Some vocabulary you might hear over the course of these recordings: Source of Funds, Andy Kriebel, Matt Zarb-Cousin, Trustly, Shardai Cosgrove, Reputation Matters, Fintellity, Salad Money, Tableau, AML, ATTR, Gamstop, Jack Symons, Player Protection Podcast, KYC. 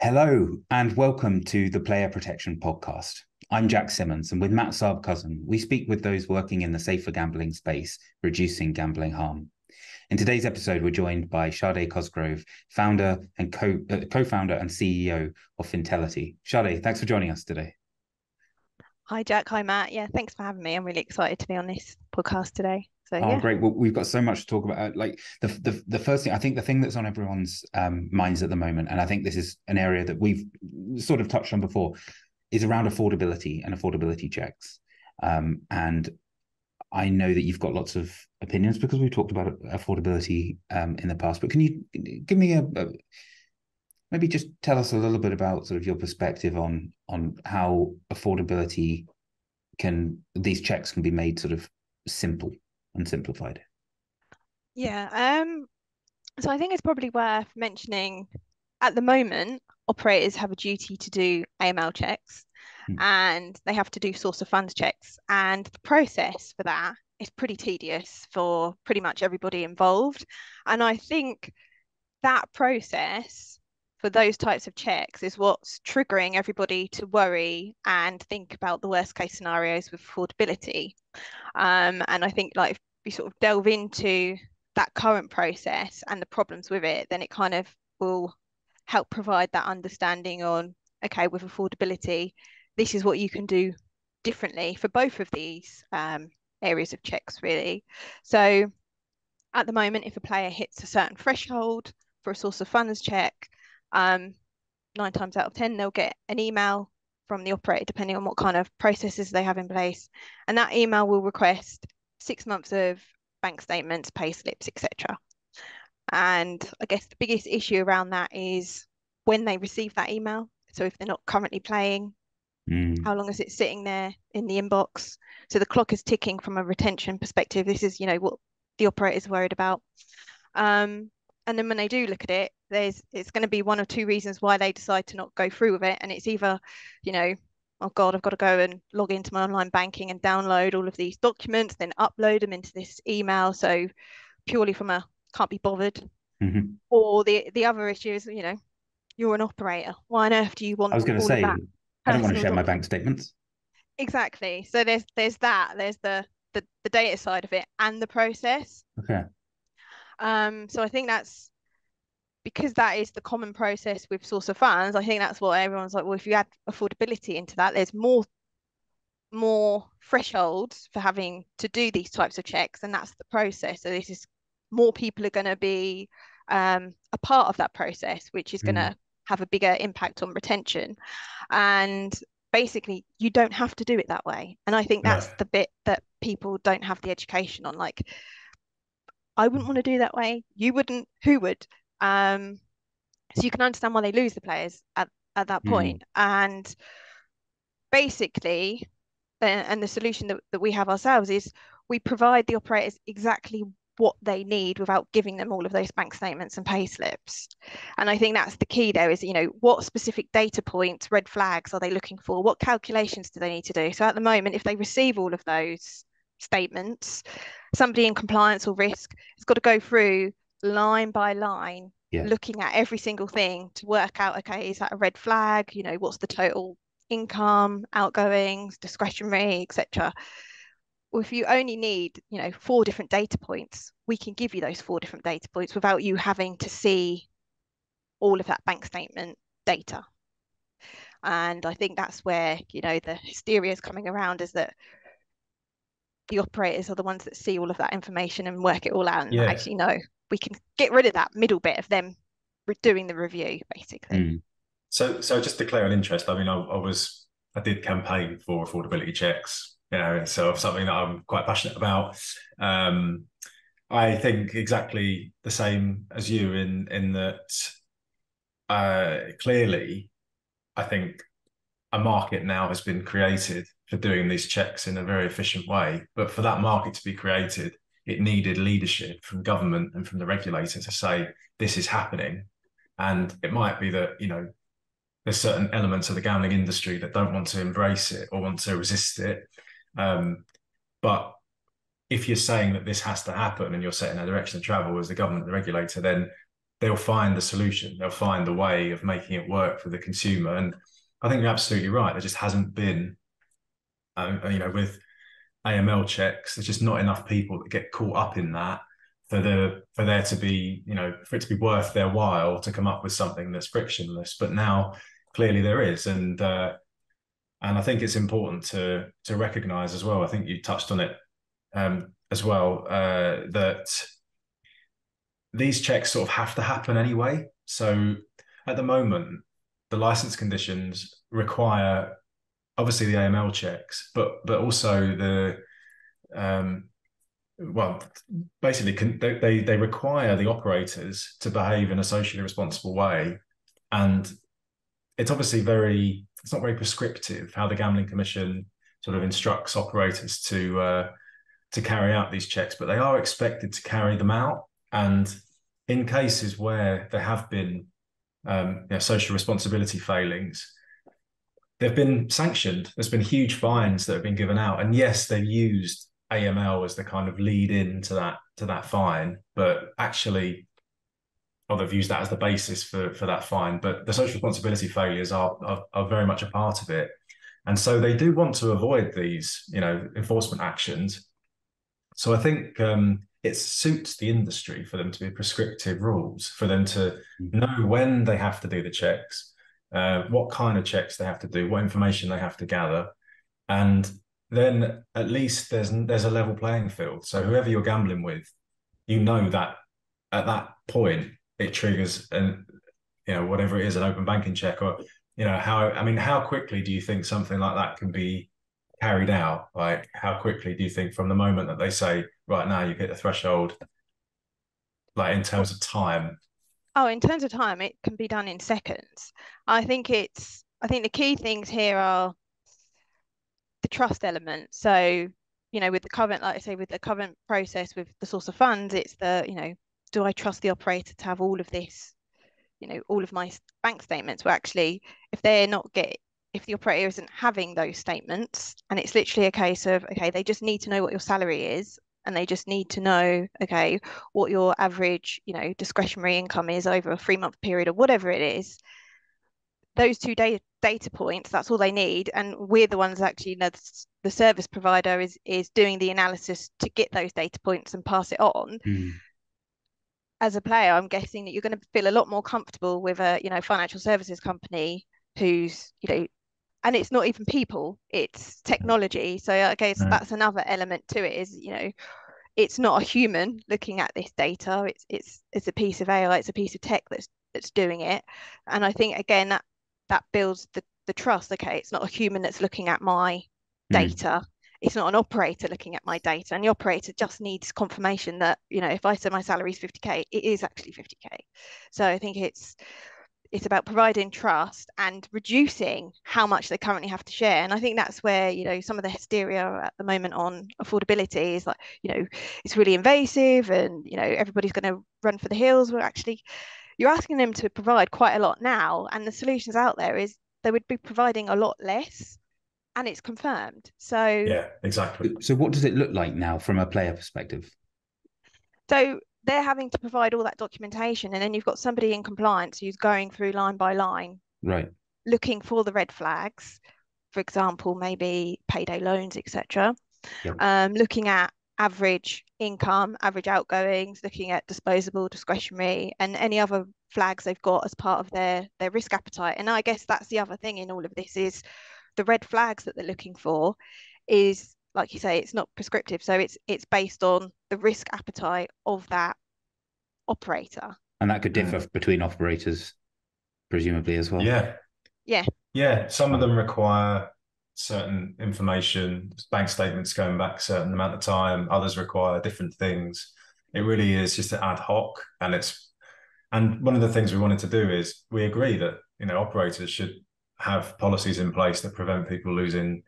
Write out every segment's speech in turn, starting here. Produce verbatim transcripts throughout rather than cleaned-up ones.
Hello and welcome to the Player Protection Podcast. I'm Jack Symons, and with Matt Zarb-Cousin, we speak with those working in the safer gambling space, reducing gambling harm. In today's episode, we're joined by Shardai Cosgrove, founder and co- uh, co-founder and C E O of Fintellity. Shardai, thanks for joining us today. Hi, Jack. Hi, Matt. Yeah, thanks for having me. I'm really excited to be on this podcast today. So, oh, yeah. Great. Well, we've got so much to talk about. Like the, the the first thing, I think the thing that's on everyone's um, minds at the moment, and I think this is an area that we've sort of touched on before, is around affordability and affordability checks. Um, and I know that you've got lots of opinions because we've talked about affordability um, in the past, but can you give me a, a, maybe just tell us a little bit about sort of your perspective on on how affordability can, these checks can be made sort of simple and simplified? Yeah, um, so I think it's probably worth mentioning at the moment, operators have a duty to do A M L checks mm. and they have to do source of funds checks. And the process for that is pretty tedious for pretty much everybody involved. And I think that process for those types of checks is what's triggering everybody to worry and think about the worst case scenarios with affordability. Um, and I think like if we sort of delve into that current process and the problems with it, then it kind of will help provide that understanding on, okay, with affordability, this is what you can do differently for both of these um, areas of checks, really. So at the moment, if a player hits a certain threshold for a source of funds check, Um, nine times out of ten, they'll get an email from the operator, depending on what kind of processes they have in place. And that email will request six months of bank statements, pay slips, et cetera. And I guess the biggest issue around that is when they receive that email. So if they're not currently playing, mm. how long is it sitting there in the inbox? So the clock is ticking from a retention perspective. This is, you know, what the operator is worried about. Um, and then when they do look at it, There's, it's going to be one of two reasons why they decide to not go through with it. And it's either, you know, oh God, I've got to go and log into my online banking and download all of these documents, then upload them into this email. So purely from a can't be bothered. Mm-hmm. Or the, the other issue is, you know, you're an operator. Why on earth do you want? I was going to say, I don't want to share my bank statements. Exactly. So there's there's that. There's the, the, the data side of it and the process. Okay. Um. So I think that's, because that is the common process with source of funds, I think that's what everyone's like, well, if you add affordability into that, there's more more thresholds for having to do these types of checks, and that's the process. So this is, more people are going to be um, a part of that process, which is mm. going to have a bigger impact on retention. And basically, you don't have to do it that way. And I think that's yeah. the bit that people don't have the education on. Like, I wouldn't want to do that way. You wouldn't. Who would? Um, so you can understand why they lose the players at, at that point. Mm. And basically, and, and the solution that, that we have ourselves is we provide the operators exactly what they need without giving them all of those bank statements and pay slips. And I think that's the key there is, you know, what specific data points, red flags are they looking for? What calculations do they need to do? So at the moment, if they receive all of those statements, somebody in compliance or risk has got to go through line by line, yeah. looking at every single thing to work out, okay, is that a red flag? You know, what's the total income, outgoings, discretionary, et cetera. Well, if you only need, you know, four different data points, we can give you those four different data points without you having to see all of that bank statement data. And I think that's where, you know, the hysteria is coming around, is that the operators are the ones that see all of that information and work it all out and yeah. actually know. We can get rid of that middle bit of them doing the review, basically. Mm. So, so just to declare an interest, I mean, I, I was, I did campaign for affordability checks, you know, and so something that I'm quite passionate about. Um, I think exactly the same as you in in that. Uh, clearly, I think a market now has been created for doing these checks in a very efficient way, but for that market to be created, it needed leadership from government and from the regulator to say, this is happening. And it might be that, you know, there's certain elements of the gambling industry that don't want to embrace it or want to resist it. Um, but if you're saying that this has to happen and you're setting a direction of travel as the government, the regulator, then they'll find the solution. They'll find the way of making it work for the consumer. And I think you're absolutely right. There just hasn't been, um, you know, with A M L checks, there's just not enough people that get caught up in that for the for there to be, you know, for it to be worth their while to come up with something that's frictionless. But now clearly there is. And uh, and I think it's important to to recognise as well. I think you touched on it um, as well, uh, that these checks sort of have to happen anyway. So at the moment, the license conditions require obviously the A M L checks, but but also the um, well, basically con- they they require the operators to behave in a socially responsible way, and it's obviously very it's not very prescriptive how the Gambling Commission sort of instructs operators to uh, to carry out these checks, but they are expected to carry them out. And in cases where there have been um, you know, social responsibility failings, they've been sanctioned. There's been huge fines that have been given out. And yes, they've used A M L as the kind of lead in to that, to that fine, but actually, or they've used that as the basis for, for that fine. But the social responsibility failures are, are, are very much a part of it. And so they do want to avoid these, you know, enforcement actions. So I think... Um, it suits the industry for them to be prescriptive rules, for them to know when they have to do the checks, uh, what kind of checks they have to do, what information they have to gather. And then at least there's there's a level playing field. So whoever you're gambling with, you know that at that point it triggers an, you know, whatever it is, an open banking check, or, you know, how, I mean, how quickly do you think something like that can be carried out? Like, how quickly do you think from the moment that they say, right now you've hit the threshold, like in terms of time? Oh, in terms of time, it can be done in seconds. I think it's, I think the key things here are the trust element. So, you know, with the current, like I say, with the current process with the source of funds, it's the, you know, do I trust the operator to have all of this, you know, all of my bank statements? Well, actually, if they're not getting, if the operator isn't having those statements, and it's literally a case of, okay, they just need to know what your salary is, and they just need to know, okay, what your average, you know, discretionary income is over a three-month period or whatever it is. Those two data, data points, that's all they need. And we're the ones actually, you know, the service provider is is doing the analysis to get those data points and pass it on. Mm. As a player, I'm guessing that you're going to feel a lot more comfortable with a, you know, financial services company who's, you know, and it's not even people, it's technology. So I guess right. That's another element to it is, you know, it's not a human looking at this data. It's it's it's a piece of A I, it's a piece of tech that's that's doing it. And I think, again, that, that builds the, the trust. Okay, it's not a human that's looking at my mm. data. It's not an operator looking at my data. And the operator just needs confirmation that, you know, if I say my salary is fifty K, it is actually fifty K. So I think it's... it's about providing trust and reducing how much they currently have to share. And I think that's where, you know, some of the hysteria at the moment on affordability is like, you know, it's really invasive and, you know, everybody's going to run for the hills. Well, actually, you're asking them to provide quite a lot now. And the solutions out there is they would be providing a lot less, and it's confirmed. So yeah, exactly. So what does it look like now from a player perspective? So they're having to provide all that documentation, and then you've got somebody in compliance who's going through line by line, right, looking for the red flags, for example, maybe payday loans, et cetera. Yep. Um, looking at average income, average outgoings, looking at disposable, discretionary, and any other flags they've got as part of their, their risk appetite. And I guess that's the other thing in all of this is the red flags that they're looking for is, like you say, it's not prescriptive. So it's it's based on the risk appetite of that operator. And that could differ between operators, presumably, as well. Yeah. Yeah. Yeah. Some of them require certain information, bank statements going back a certain amount of time. Others require different things. It really is just ad hoc. And it's and one of the things we wanted to do is we agree that, you know, operators should have policies in place that prevent people losing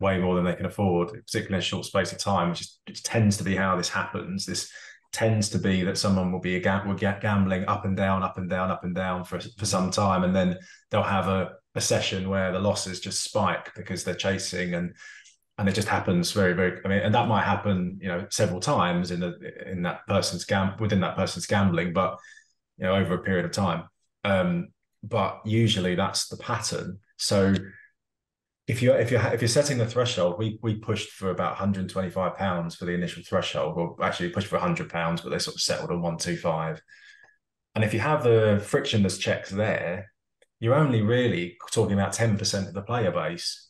way more than they can afford, particularly in a short space of time, which, is, which tends to be how this happens. This tends to be that someone will be a ga- will get gambling up and down, up and down, up and down for, for some time, and then they'll have a, a session where the losses just spike because they're chasing, and And it just happens very, very, I mean, and that might happen, you know, several times in the, in that person's gam, within that person's gambling, but, you know, over a period of time. Um, but usually that's the pattern. So if you're, if you're, if you're setting the threshold, we, we pushed for about one hundred twenty-five pounds for the initial threshold, or actually pushed for one hundred pounds, but they sort of settled on one twenty-five. And if you have the frictionless checks there, you're only really talking about ten percent of the player base.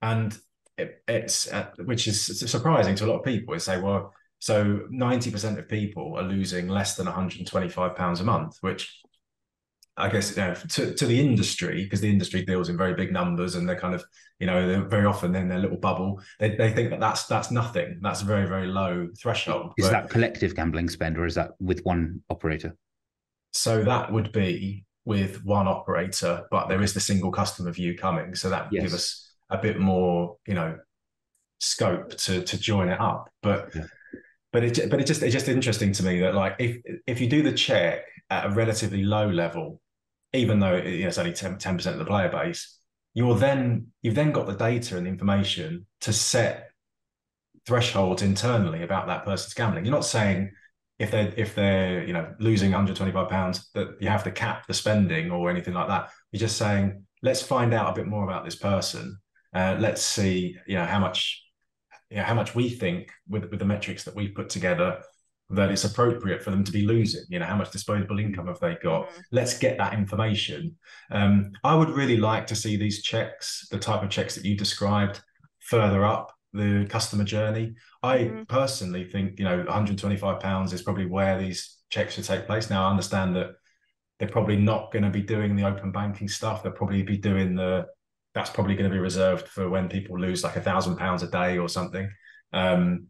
And It, it's uh, which is surprising to a lot of people. They say, well, so ninety percent of people are losing less than one hundred twenty-five pounds a month, which I guess, you know, to, to the industry, because the industry deals in very big numbers, and they're kind of, you know, they're very often in their little bubble. They they think that that's that's nothing. That's a very, very low threshold. Is but, that collective gambling spend, or is that with one operator? So that would be with one operator, but there is the single customer view coming. So that would yes. give us a bit more, you know, scope to to join it up, but yeah. but it but it just it's just interesting to me that, like, if if you do the check at a relatively low level, even though it, you know, it's only ten percent of the player base, you're then you've then got the data and the information to set thresholds internally about that person's gambling. You're not saying if they if they're you know losing one hundred twenty-five pounds that you have to cap the spending or anything like that. You're just saying, let's find out a bit more about this person. Uh, let's see, you know, how much, you know, how much we think with, with the metrics that we've put together that it's appropriate for them to be losing. You know, how much disposable income have they got? Mm-hmm. Let's get that information. Um, I would really like to see these checks, the type of checks that you described, further up the customer journey. I mm-hmm. personally think, you know, one hundred twenty-five pounds is probably where these checks should take place. Now, I understand that they're probably not going to be doing the open banking stuff. They'll probably be doing the that's probably going to be reserved for when people lose like a thousand pounds a day or something. Um,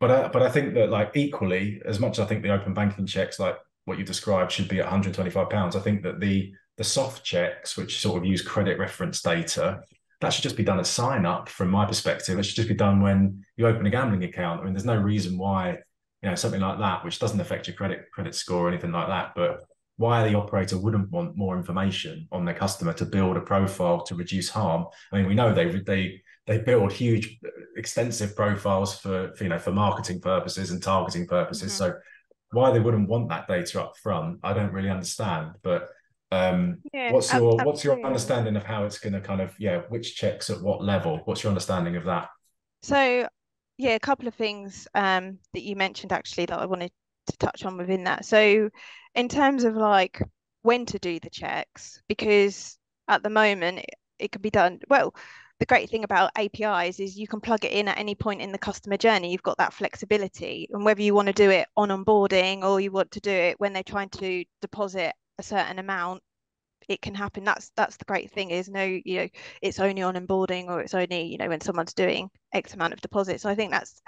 but, I, but I think that, like, equally, as much as I think the open banking checks, like what you described, should be at one hundred twenty-five pounds, I think that the, the soft checks, which sort of use credit reference data, that should just be done as sign up from my perspective. It should just be done when you open a gambling account. I mean, there's no reason why, you know, something like that, which doesn't affect your credit, credit score or anything like that, but why the operator wouldn't want more information on their customer to build a profile to reduce harm. I mean, we know they they they build huge, extensive profiles for, for you know for marketing purposes and targeting purposes. Mm-hmm. So why they wouldn't want that data up front, I don't really understand. But um, yeah, what's your absolutely. what's your understanding of how it's going to kind of yeah which checks at what level? What's your understanding of that? So yeah, a couple of things um, that you mentioned actually that I wanted to touch on within that. So in terms of like when to do the checks, because at the moment it, it can be done. Well, the great thing about A P Is is you can plug it in at any point in the customer journey. You've got that flexibility, and whether you want to do it on onboarding or you want to do it when they're trying to deposit a certain amount, it can happen. That's that's the great thing is no, you know, it's only on onboarding, or it's only, you know, when someone's doing X amount of deposits. So I think that's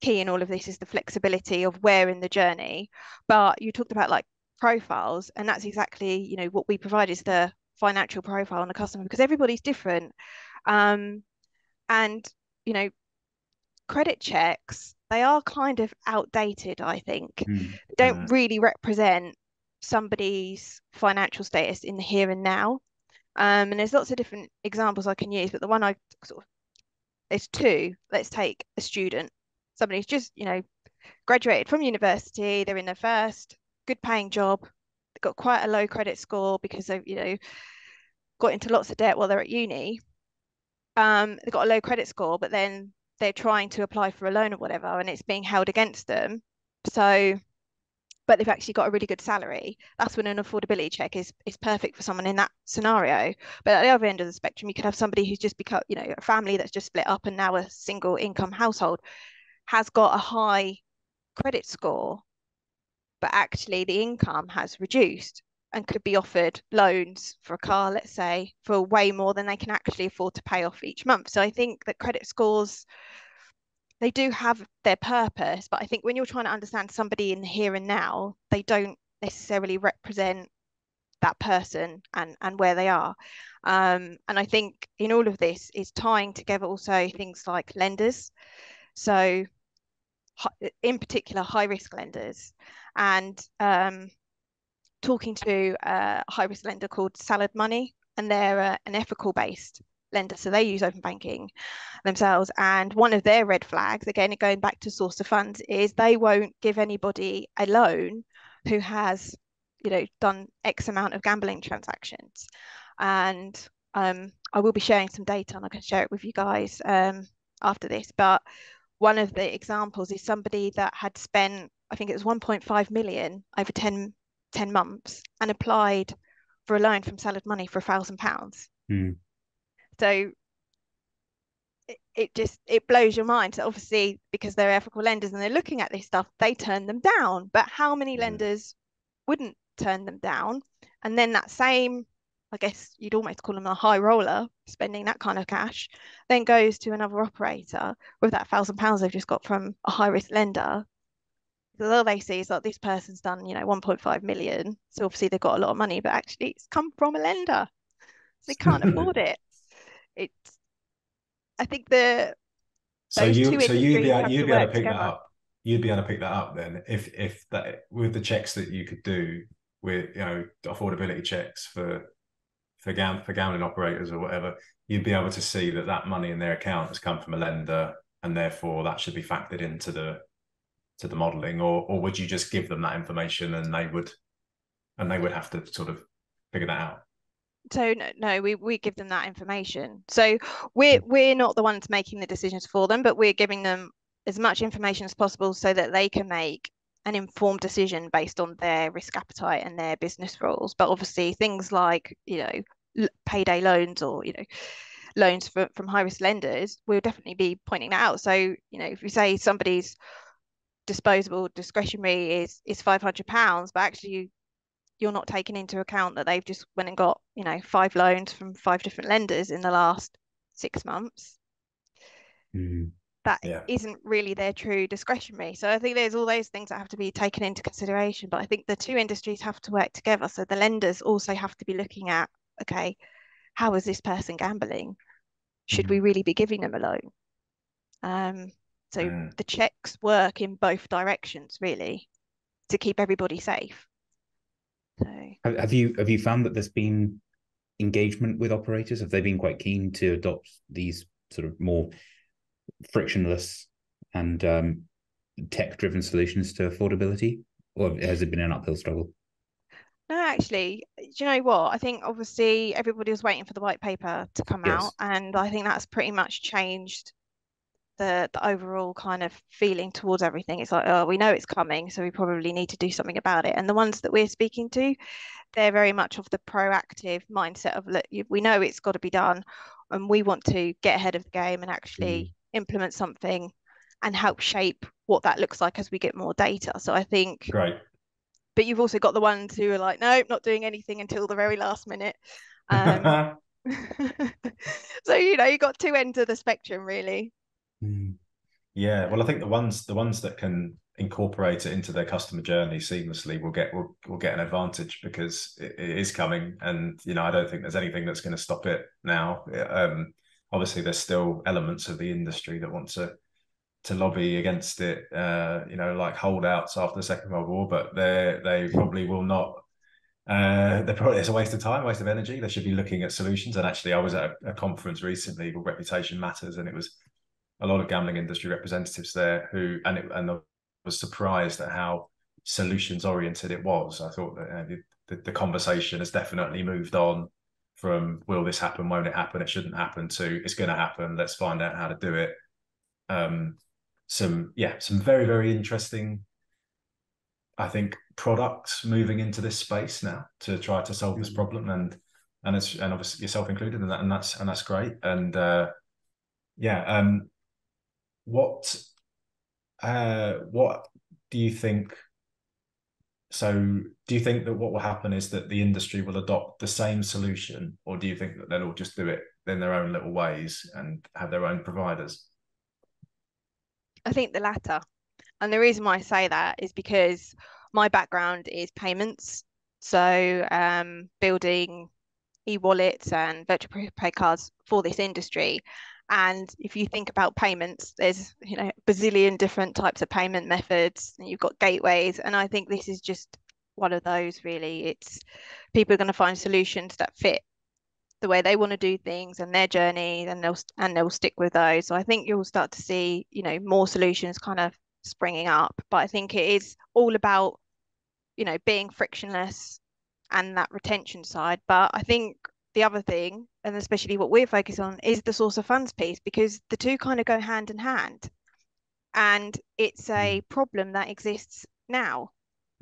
key in all of this is the flexibility of where in the journey. But you talked about like profiles, and that's exactly, you know, what we provide is the financial profile on the customer, because everybody's different. Um, and, you know, credit checks, they are kind of outdated, I think. Mm, they don't yeah. really represent somebody's financial status in the here and now. Um, and there's lots of different examples I can use, but the one I sort of, there's two. Let's take a student. Somebody's just, you know, graduated from university, they're in their first good paying job, they've got quite a low credit score because they've, you know, got into lots of debt while they're at uni. Um, they've got a low credit score, but then they're trying to apply for a loan or whatever, and it's being held against them. So, but they've actually got a really good salary. That's when an affordability check is is perfect for someone in that scenario. But at the other end of the spectrum, you could have somebody who's just become, you know, a family that's just split up and now a single income household, has got a high credit score, but actually the income has reduced and could be offered loans for a car, let's say, for way more than they can actually afford to pay off each month. So I think that credit scores, they do have their purpose, but I think when you're trying to understand somebody in the here and now, they don't necessarily represent that person and, and where they are. Um, and I think in all of this is tying together also things like lenders. So in particular, high-risk lenders, and um, talking to a high-risk lender called Salad Money, and they're uh, an ethical-based lender. So they use open banking themselves. And one of their red flags, again, going back to source of funds, is they won't give anybody a loan who has, you know, done X amount of gambling transactions. And um, I will be sharing some data, and I can share it with you guys um, after this. But one of the examples is somebody that had spent, I think it was one point five million over ten, ten months, and applied for a loan from Salad Money for a thousand pounds. Mm. So it, it just, it blows your mind. So obviously, because they're ethical lenders and they're looking at this stuff, they turn them down. But how many mm. lenders wouldn't turn them down? And then that same, I guess you'd almost call them a high roller, spending that kind of cash, then goes to another operator with that thousand pounds they've just got from a high risk lender. Because all they see is that this person's done, you know, one point five million. So obviously they've got a lot of money, but actually it's come from a lender. They can't afford it. It's, I think the so you so you'd be you'd be able to pick together. that up. You'd be able to pick that up then if if that with the checks that you could do with, you know, affordability checks for for gam for gambling operators or whatever, you'd be able to see that that money in their account has come from a lender, and therefore that should be factored into the to the modelling. Or or would you just give them that information and they would and they would have to sort of figure that out? So no, no, we, we give them that information. So we're we're not the ones making the decisions for them, but we're giving them as much information as possible so that they can make an informed decision based on their risk appetite and their business rules. But obviously things like, you know, payday loans or, you know, loans for, from high-risk lenders, we'll definitely be pointing that out. So, you know, if you say somebody's disposable discretionary is is five hundred pounds, but actually you you're not taking into account that they've just went and got, you know, five loans from five different lenders in the last six months. Mm, that yeah. isn't really their true discretionary. So I think there's all those things that have to be taken into consideration. But I think the two industries have to work together. So the lenders also have to be looking at, okay, how is this person gambling? Should mm. we really be giving them a loan? Um, so yeah. the checks work in both directions, really, to keep everybody safe. So. Have you have you found that there's been engagement with operators? Have they been quite keen to adopt these sort of more frictionless and um, tech-driven solutions to affordability, or has it been an uphill struggle? No, actually, do you know what? I think obviously everybody was waiting for the white paper to come yes. out, and I think that's pretty much changed the the overall kind of feeling towards everything. It's like, oh, we know it's coming, so we probably need to do something about it. And the ones that we're speaking to, they're very much of the proactive mindset of, look, we know it's got to be done, and we want to get ahead of the game and actually mm. implement something and help shape what that looks like as we get more data. So I think great. But you've also got the ones who are like, no, not doing anything until the very last minute. Um, so, you know, you've got two ends of the spectrum, really. Yeah, well, I think the ones the ones that can incorporate it into their customer journey seamlessly will get will, will get an advantage, because it, it is coming, and you know, I don't think there's anything that's going to stop it now. Um, obviously, there's still elements of the industry that want to to lobby against it, uh, you know, like holdouts after the Second World War, but they they probably will not. Uh, they're probably it's a waste of time, waste of energy. They should be looking at solutions. And actually, I was at a, a conference recently called Reputation Matters, and it was a lot of gambling industry representatives there who, and it, and I was surprised at how solutions oriented it was. I thought that uh, the, the conversation has definitely moved on from, will this happen, won't it happen, it shouldn't happen, to it's going to happen, let's find out how to do it. Um, some, yeah, some very, very interesting, I think, products moving into this space now to try to solve mm-hmm. this problem. And, and it's, and obviously yourself included in that, and that's, and that's great. And, uh, yeah, um, What, uh, what do you think? So, do you think that what will happen is that the industry will adopt the same solution, or do you think that they'll all just do it in their own little ways and have their own providers? I think the latter, and the reason why I say that is because my background is payments, so um, building e-wallets and virtual prepaid cards for this industry. And if you think about payments, there's, you know, a bazillion different types of payment methods, and you've got gateways. And I think this is just one of those, really. It's people are going to find solutions that fit the way they want to do things and their journey, and they'll and they'll stick with those. So I think you'll start to see, you know, more solutions kind of springing up. But I think it is all about, you know, being frictionless and that retention side. But I think the other thing, and especially what we're focused on, is the source of funds piece, because the two kind of go hand in hand, and it's a problem that exists now.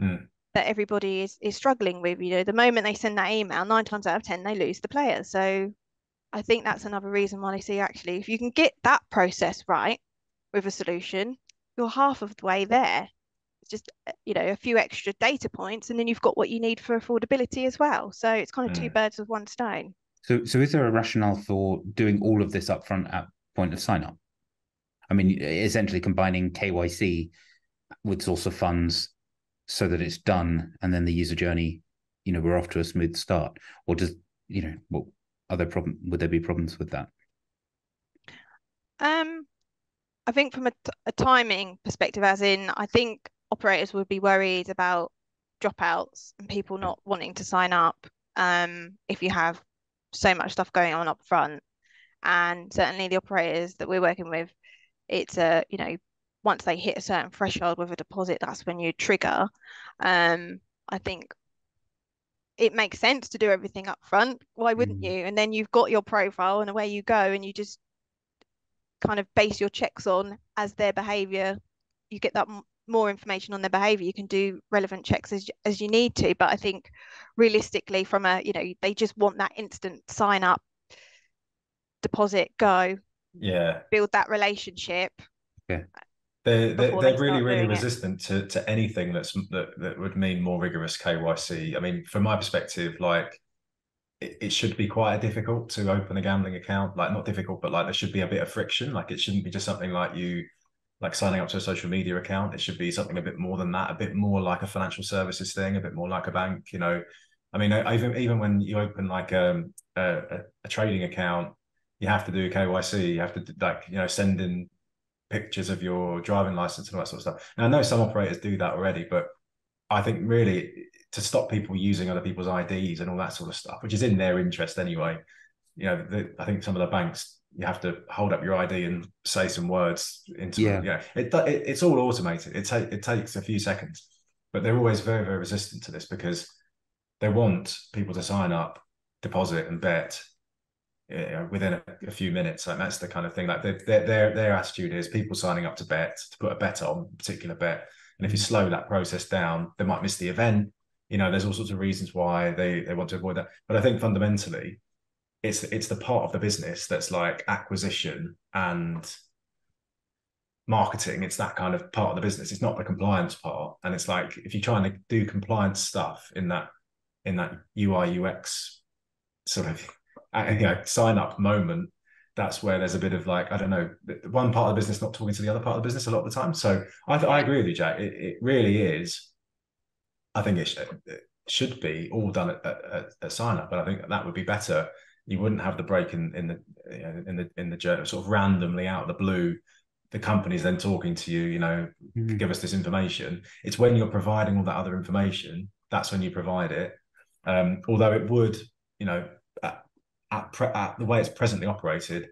Mm. That everybody is, is struggling with. You know, the moment they send that email, nine times out of ten, they lose the player. So I think that's another reason why they see, actually, if you can get that process right with a solution, you're half of the way there. It's just, you know, a few extra data points, and then you've got what you need for affordability as well. So it's kind of mm. two birds with one stone. So, so is there a rationale for doing all of this upfront at point of sign up? I mean, essentially combining K Y C with source of funds, so that it's done, and then the user journey, you know, we're off to a smooth start? Or does, you know, what other problem would there be problems with that? Um, I think from a, t- a timing perspective, as in, I think operators would be worried about dropouts and people not wanting to sign up um, if you have so much stuff going on up front. And certainly the operators that we're working with, it's a, you know, once they hit a certain threshold with a deposit, that's when you trigger. Um, I think it makes sense to do everything up front. Why wouldn't mm. you? And then you've got your profile and away you go, and you just kind of base your checks on as their behavior. You get that m- more information on their behavior. You can do relevant checks as, as you need to. But I think realistically, from a, you know, they just want that instant sign up, deposit, go, yeah, build that relationship. Yeah. They're, they're, they're really, really resistant to, to anything that's that, that would mean more rigorous K Y C. I mean, from my perspective, like, it, it should be quite difficult to open a gambling account. Like, not difficult, but, like, there should be a bit of friction. Like, it shouldn't be just something like you, like, signing up to a social media account. It should be something a bit more than that, a bit more like a financial services thing, a bit more like a bank, you know. I mean, even, even when you open, like, um, a, a trading account, you have to do K Y C. You have to, like, you know, send in pictures of your driving license and all that sort of stuff. Now, I know some operators do that already, but I think really to stop people using other people's I Ds and all that sort of stuff, which is in their interest anyway, you know, the, I think some of the banks, you have to hold up your ID and say some words into yeah, yeah. It, it it's all automated. It, ta- it takes a few seconds, but they're always very, very resistant to this because they want people to sign up, deposit and bet, you know, within a, a few minutes. Like, that's the kind of thing. Like, their their their attitude is people signing up to bet, to put a bet on a particular bet, and if you slow that process down, they might miss the event. You know, there's all sorts of reasons why they they want to avoid that. But I think fundamentally, it's it's the part of the business that's like acquisition and marketing. It's that kind of part of the business. It's not the compliance part. And it's like, if you're trying to do compliance stuff in that in that U I U X sort of, you know, sign up moment, that's where there's a bit of, like, I don't know, one part of the business not talking to the other part of the business a lot of the time. So I, th- I agree with you, Jack. It, it really is. I think it, sh- it should be all done at, at, at sign up, but I think that would be better. You wouldn't have the break in, in the you know, in the in the journey, sort of randomly out of the blue. The company's then talking to you, you know, mm-hmm. give us this information. It's when you're providing all that other information, that's when you provide it. Um, although it would, you know, At, pre- at the way it's presently operated,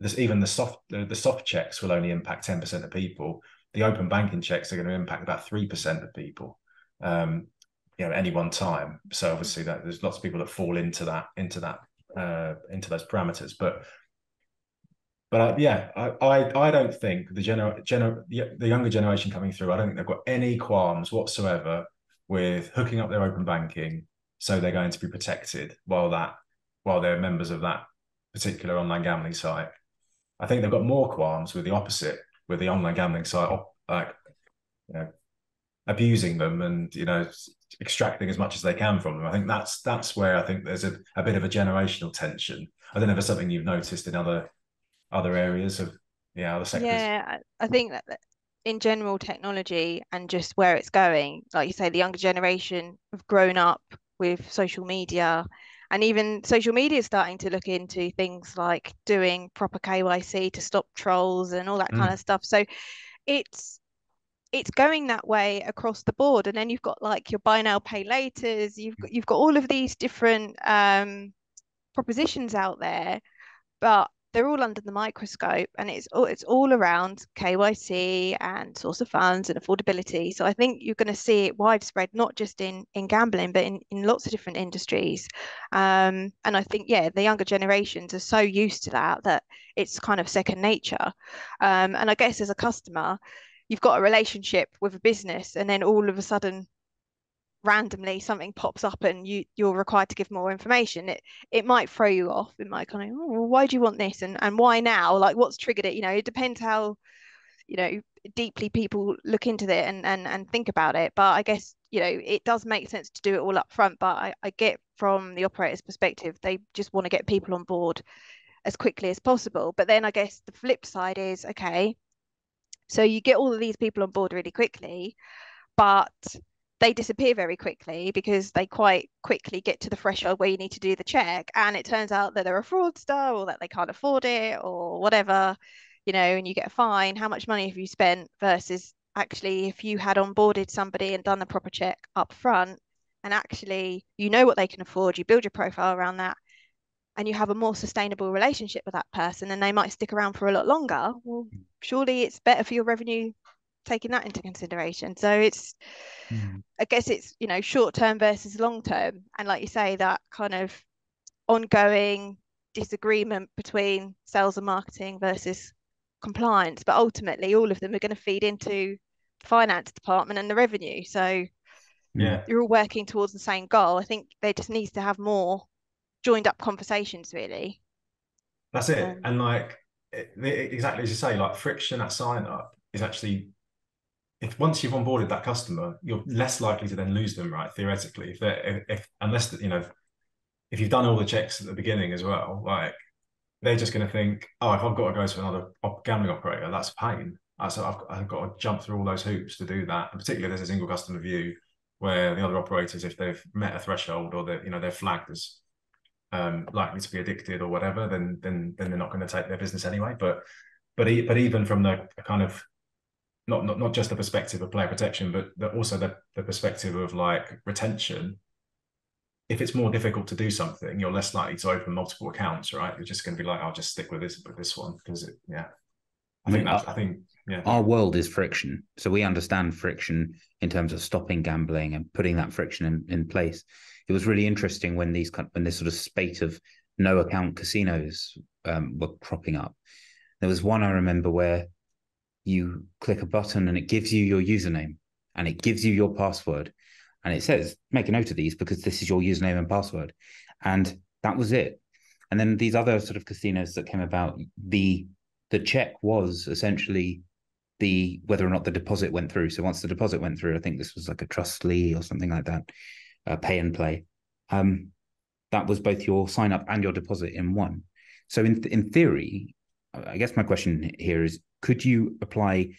this, even the soft the, the soft checks will only impact ten percent of people. The open banking checks are going to impact about three percent of people, um, you know, at any one time. So obviously, that there's lots of people that fall into that into that uh, into those parameters. But but I, yeah, I, I I don't think the gener- gener- the younger generation coming through, I don't think they've got any qualms whatsoever with hooking up their open banking, so they're going to be protected while that. while they're members of that particular online gambling site. I think they've got more qualms with the opposite, with the online gambling site, like, you know, abusing them and, you know, extracting as much as they can from them. I think that's that's where I think there's a, a bit of a generational tension. I don't know if it's something you've noticed in other other areas of, yeah, other sectors. Yeah, I think that in general technology and just where it's going, like you say, the younger generation have grown up with social media. And even social media is starting to look into things like doing proper K Y C to stop trolls and all that mm. kind of stuff. So it's it's going that way across the board. And then you've got, like, your buy now, pay laters. You've got, you've got all of these different um, propositions out there, but they're all under the microscope, and it's all, it's all around K Y C and source of funds and affordability. So I think you're going to see it widespread, not just in, in gambling, but in, in lots of different industries. Um, and I think, yeah, the younger generations are so used to that, that it's kind of second nature. Um, and I guess as a customer, you've got a relationship with a business, and then all of a sudden, randomly something pops up and you you're required to give more information, it it might throw you off. It might kind of, oh, well, why do you want this, and and why now, like what's triggered it? You know, it depends how, you know, deeply people look into it and and and think about it. But I guess, you know, it does make sense to do it all up front, but I, I get from the operator's perspective, they just want to get people on board as quickly as possible. But then I guess the flip side is, okay, so you get all of these people on board really quickly, but they disappear very quickly because they quite quickly get to the threshold where you need to do the check, and it turns out that they're a fraudster, or that they can't afford it, or whatever, you know, and you get a fine. How much money have you spent versus actually if you had onboarded somebody and done the proper check up front, and actually you know what they can afford, you build your profile around that, and you have a more sustainable relationship with that person, and they might stick around for a lot longer. Well, surely it's better for your revenue taking that into consideration. So it's mm. I guess it's, you know, short term versus long term, and like you say, that kind of ongoing disagreement between sales and marketing versus compliance, but ultimately all of them are going to feed into the finance department and the revenue. So yeah, you're all working towards the same goal. I think there just needs to have more joined up conversations, really. That's it. Um, and like it, it, exactly as you say, like friction at sign up is actually, if once you've onboarded that customer, you're less likely to then lose them, right? Theoretically, if they're, if, if unless, you know, if you've done all the checks at the beginning as well, like they're just going to think, oh, if I've got to go to another gambling operator, that's pain. So I've, I've got to jump through all those hoops to do that. And particularly there's a single customer view where the other operators, if they've met a threshold or they're, you know, they're flagged as um, likely to be addicted or whatever, then then then they're not going to take their business anyway. But but but even from the kind of Not, not not just the perspective of player protection, but the, also the, the perspective of like retention. If it's more difficult to do something, you're less likely to open multiple accounts, right? You're just going to be like, I'll just stick with this with this one because it, yeah. I, I think that's, I think yeah. Our world is friction, so we understand friction in terms of stopping gambling and putting that friction in, in place. It was really interesting when these when this sort of spate of no account casinos um, were cropping up. There was one I remember where you click a button and it gives you your username and it gives you your password. And it says, make a note of these because this is your username and password. And that was it. And then these other sort of casinos that came about, the the check was essentially the whether or not the deposit went through. So once the deposit went through, I think this was like a Trustly or something like that, uh, pay and play. Um, that was both your sign up and your deposit in one. So in th- in theory, I guess my question here is, could you apply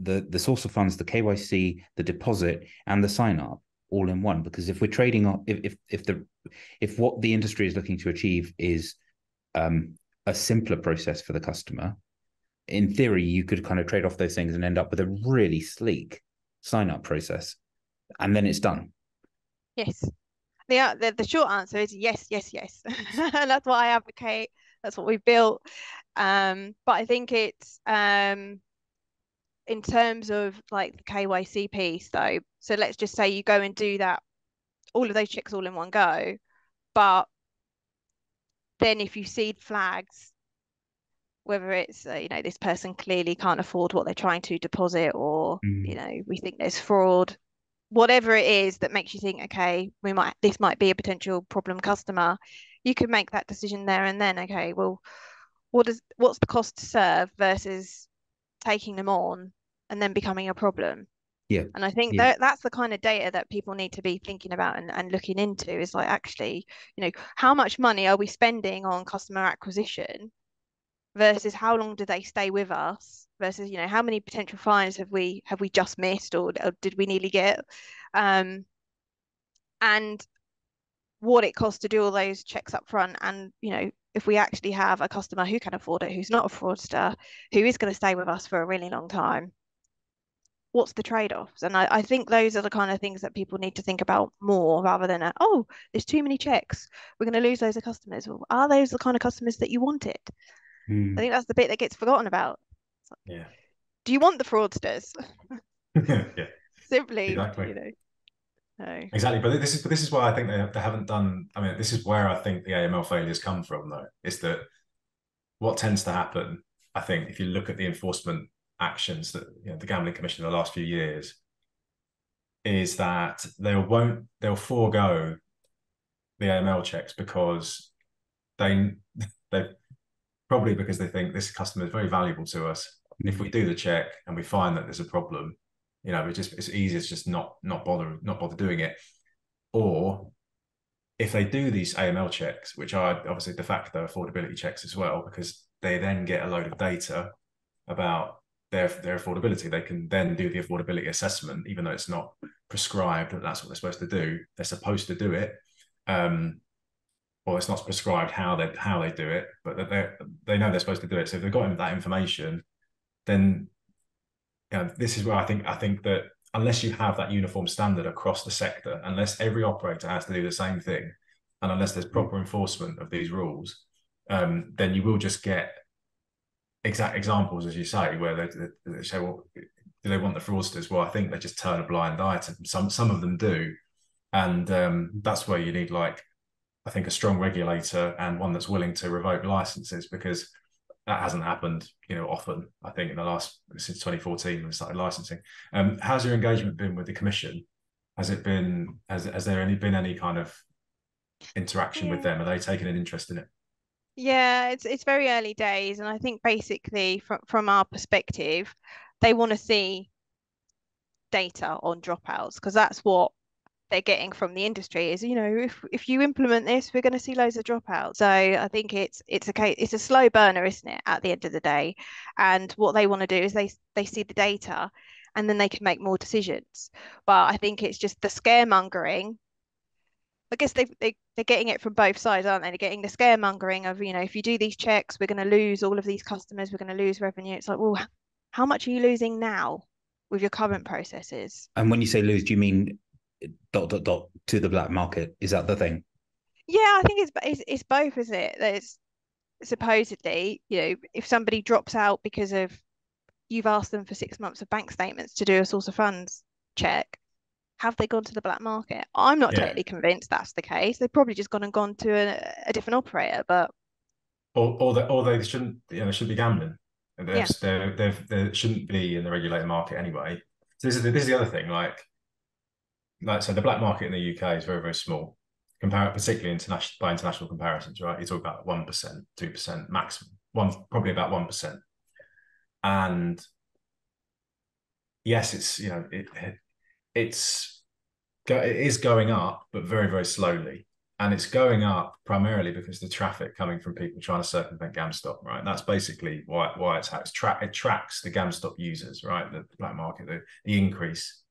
the, the source of funds, the K Y C, the deposit, and the sign-up all in one? Because if we're trading off, if if if the if what the industry is looking to achieve is um, a simpler process for the customer, in theory, you could kind of trade off those things and end up with a really sleek sign-up process, and then it's done. Yes. The, the, the short answer is yes, yes, yes. That's what I advocate. That's what we've built. Um, but I think it's um, in terms of like the K Y C piece though. So let's just say you go and do that, all of those checks all in one go. But then if you see flags, whether it's, uh, you know, this person clearly can't afford what they're trying to deposit, or, mm. you know, we think there's fraud, whatever it is that makes you think, okay, we might, this might be a potential problem customer. You can make that decision there and then. Okay, well, what is what's the cost to serve versus taking them on and then becoming a problem? Yeah, and I think yeah. that that's the kind of data that people need to be thinking about and, and looking into. Is like, actually, you know, how much money are we spending on customer acquisition versus how long do they stay with us versus, you know, how many potential fines have we have we just missed or, or did we nearly get? Um, and what it costs to do all those checks up front, and, you know, if we actually have a customer who can afford it, who's not a fraudster, who is going to stay with us for a really long time. what's the trade-offs? And I, I think those are the kind of things that people need to think about more, rather than, a, oh, there's too many checks, we're going to lose those customers. Well, are those the kind of customers that you wanted? Mm. I think that's the bit that gets forgotten about. Like, yeah. Do you want the fraudsters? yeah. Simply, exactly. you know. No. Exactly, but this is but this is why I think they, they haven't done. I mean, this is where I think the A M L failures come from, though. Is that what tends to happen? I think if you look at the enforcement actions that you know, the Gambling Commission in the last few years, is that they won't they'll forego the A M L checks because they they probably because they think this customer is very valuable to us. If we do the check and we find that there's a problem, you know, it just it's easier to just not not bother not bother doing it. Or if they do these A M L checks, which are obviously de facto affordability checks as well, because they then get a load of data about their their affordability, they can then do the affordability assessment, even though it's not prescribed that that's what they're supposed to do. They're supposed to do it, um, or it's not prescribed how they how they do it, but they they know they're supposed to do it. So if they've got that information, then you know, this is where I think I think that unless you have that uniform standard across the sector, unless every operator has to do the same thing, and unless there's proper enforcement of these rules, um, then you will just get exact examples, as you say, where they, they say, well, do they want the fraudsters? Well, I think they just turn a blind eye to them. Some, some of them do. And um, that's where you need, like, I think, a strong regulator and one that's willing to revoke licenses, because that hasn't happened, you know, often, I think, in the last, since twenty fourteen when we started licensing. Um, how's your engagement been with the commission? Has it been, has, has there any been any kind of interaction yeah. with them? Are they taking an interest in it? Yeah, it's it's very early days, and I think basically from from our perspective, they want to see data on dropouts, because that's what they're getting from the industry is, you know, if if you implement this, we're going to see loads of dropouts. So I think it's it's a case, it's a slow burner, isn't it, at the end of the day? And what they want to do is they they see the data, and then they can make more decisions. But I think it's just the scaremongering. I guess they, they, they're getting it from both sides, aren't they? They're getting the scaremongering of, you know, if you do these checks, we're going to lose all of these customers, we're going to lose revenue. It's like, well, how much are you losing now with your current processes? And when you say lose, do you mean dot, dot, dot to the black market? Is that the thing? Yeah, I think it's it's, it's both, isn't it? There's supposedly, you know, if somebody drops out because of you've asked them for six months of bank statements to do a source of funds check, have they gone to the black market? I'm not yeah. totally convinced that's the case. They've probably just gone and gone to a, a different operator, but or or they, or they shouldn't. You know, they should be gambling. They're, yeah. they're, they're, they shouldn't be in the regulated market anyway. So this is the, this is the other thing. Like, like so, the black market in the U K is very very small, compared particularly international by international comparisons. Right, you talk about one percent, two percent maximum, one probably about one percent. And yes, it's you know it. it It's it is going up, but very, very slowly. And it's going up primarily because the traffic coming from people trying to circumvent Gamstop, right? That's basically why why it's how it's tra- it tracks the Gamstop users, right? The black market, the, the increase.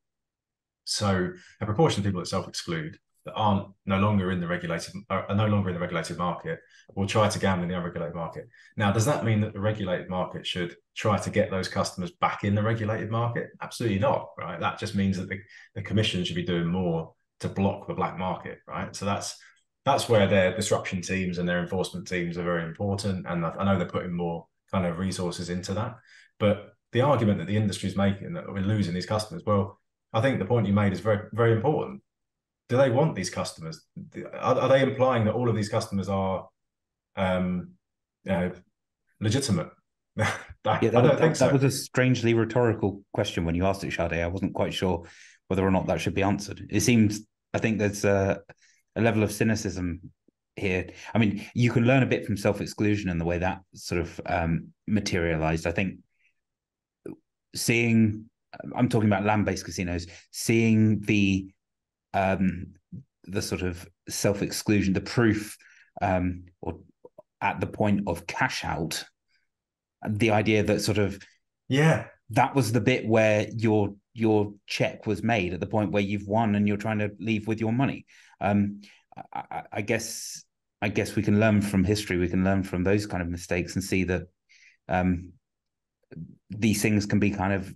So a proportion of people that self-exclude that aren't no longer in the regulated are no longer in the regulated market will try to gamble in the unregulated market. Now, does that mean that the regulated market should try to get those customers back in the regulated market? Absolutely not, right? That just means that the, the commission should be doing more to block the black market, right? So that's that's where their disruption teams and their enforcement teams are very important. And I know they're putting more kind of resources into that. But the argument that the industry is making that we're losing these customers, well, I think the point you made is very, very important. Do they want these customers? Are, are they implying that all of these customers are um, you know, legitimate? that, yeah, that, I don't that, think so. That was a strangely rhetorical question when you asked it, Shardai. I wasn't quite sure whether or not that should be answered. It seems, I think there's a, a level of cynicism here. I mean, you can learn a bit from self-exclusion and the way that sort of um, materialized. I think seeing, I'm talking about land-based casinos, seeing the Um, the sort of self-exclusion, the proof um, or at the point of cash out, the idea that sort of, yeah, that was the bit where your your check was made, at the point where you've won and you're trying to leave with your money. Um, I, I guess I guess we can learn from history. We can learn from those kind of mistakes and see that um, these things can be kind of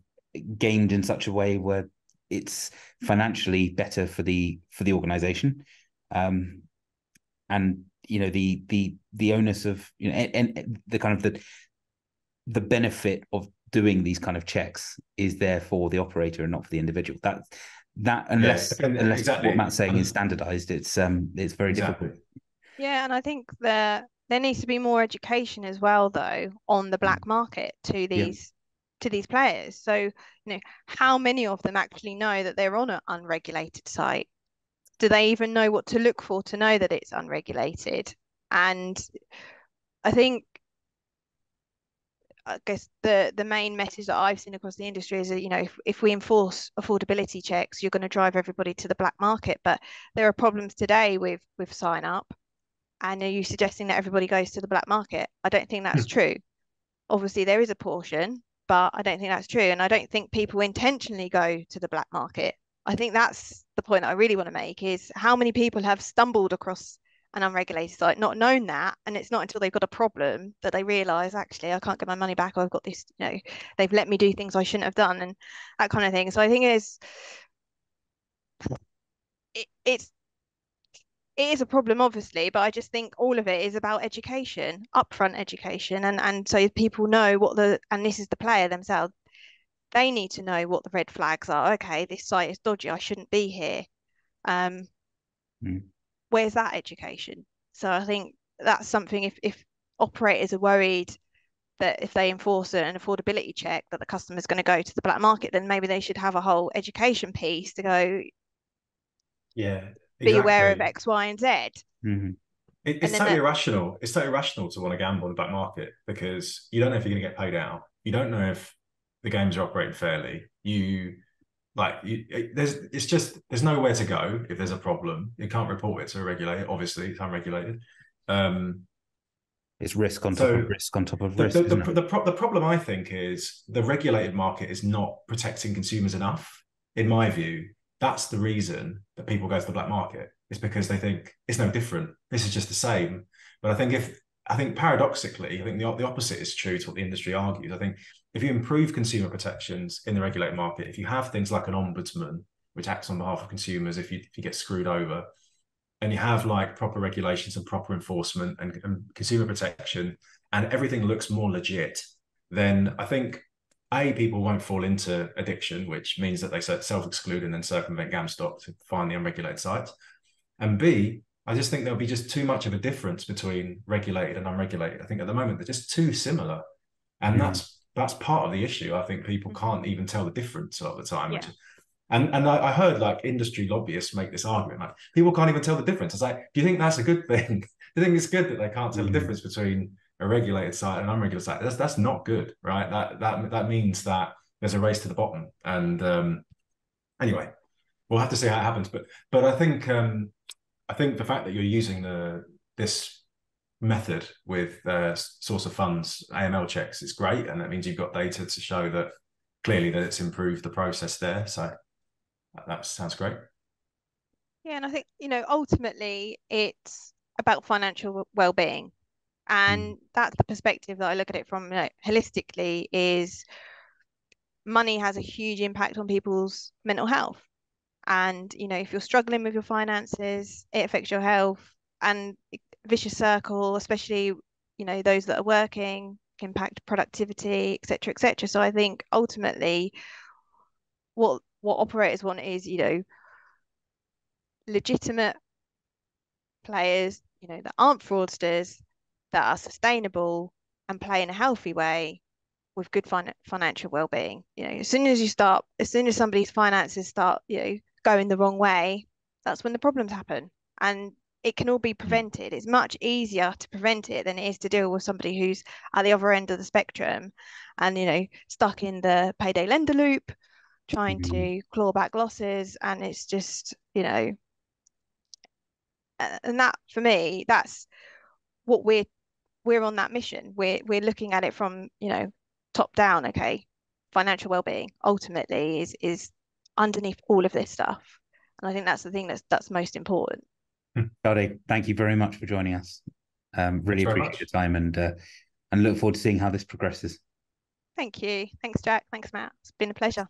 gamed in such a way where it's financially better for the for the organization, um, and you know the the the onus of you know and, and the kind of the the benefit of doing these kind of checks is there for the operator and not for the individual. That that unless yes, unless exactly. what Matt's saying is standardized, it's um it's very exactly. difficult. Yeah, and I think that there needs to be more education as well, though, on the black market to these. Yeah. to these players. So, you know, how many of them actually know that they're on an unregulated site? Do they even know what to look for to know that it's unregulated? And I think, I guess the the main message that I've seen across the industry is that, you know, if, if we enforce affordability checks, you're going to drive everybody to the black market. But there are problems today with with sign up. And are you suggesting that everybody goes to the black market? I don't think that's true. Obviously, there is a portion, but I don't think that's true. And I don't think people intentionally go to the black market. I think that's the point that I really want to make, is how many people have stumbled across an unregulated site, not known that, and it's not until they've got a problem that they realise, actually, I can't get my money back, or I've got this, you know, they've let me do things I shouldn't have done, and that kind of thing. So I think it is, it, it's, it is a problem, obviously, but I just think all of it is about education, upfront education. And, and so people know what the, and this is the player themselves, they need to know what the red flags are. Okay, this site is dodgy, I shouldn't be here. Um, mm. Where's that education? So I think that's something, if, if operators are worried that if they enforce an affordability check that the customer's going to go to the black market, then maybe they should have a whole education piece to go, yeah, be exactly. aware of X, Y, and Z. Mm-hmm. it, it's and totally that... irrational. It's totally irrational to want to gamble in the black market, because you don't know if you're going to get paid out. You don't know if the games are operating fairly. You like you, it, there's it's just there's nowhere to go if there's a problem. You can't report it to a regulator. Obviously, it's unregulated. Um, it's risk on so top of risk on top of the, risk. The, the, the, the, pro- the problem, I think, is the regulated market is not protecting consumers enough, in my view. That's the reason that people go to the black market. It's because they think it's no different. This is just the same. But I think if I think paradoxically, I think the, the opposite is true to what the industry argues. I think if you improve consumer protections in the regulated market, if you have things like an ombudsman, which acts on behalf of consumers if you, if you get screwed over, and you have like proper regulations and proper enforcement and, and consumer protection, and everything looks more legit, then I think A, people won't fall into addiction, which means that they self-exclude and then circumvent GamStop to find the unregulated sites. And B, I just think there'll be just too much of a difference between regulated and unregulated. I think at the moment they're just too similar. And yeah. that's that's part of the issue. I think people can't even tell the difference a lot of the time. Yeah. Which, and and I, I heard like industry lobbyists make this argument. Like, people can't even tell the difference. It's like, do you think that's a good thing? Do you think it's good that they can't tell mm-hmm. the difference between a regulated site and an unregulated site? That's that's not good, right? That that that means that there's a race to the bottom. And um, anyway, we'll have to see how it happens. But but I think um, I think the fact that you're using the this method with uh, source of funds A M L checks is great, and that means you've got data to show that clearly that it's improved the process there. So that sounds great. Yeah, and I think you know ultimately it's about financial well-being. And that's the perspective that I look at it from, you know, holistically, is money has a huge impact on people's mental health. And, you know, if you're struggling with your finances, it affects your health, and vicious circle, especially, you know, those that are working, can impact productivity, et cetera, et cetera. So I think ultimately what what operators want is, you know, legitimate players, you know, that aren't fraudsters, that are sustainable and play in a healthy way with good fin- financial well-being. You know, as soon as you start, as soon as somebody's finances start, you know, going the wrong way, that's when the problems happen. And it can all be prevented. It's much easier to prevent it than it is to deal with somebody who's at the other end of the spectrum and, you know, stuck in the payday lender loop, trying to claw back losses. And it's just, you know, and that, for me, that's what we're we're on that mission. We're we're looking at it from, you know, top down. Okay, financial well-being ultimately is is underneath all of this stuff, and I think that's the thing that's that's most important. Shardai, thank you very much for joining us. Um, really Thanks appreciate your time, and uh, and look forward to seeing how this progresses. Thank you. Thanks, Jack. Thanks, Matt. It's been a pleasure.